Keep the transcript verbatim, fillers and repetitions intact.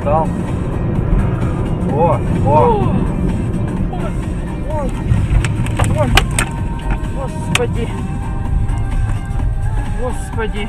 встал. О, о. Ой, ой. Господи. Господи.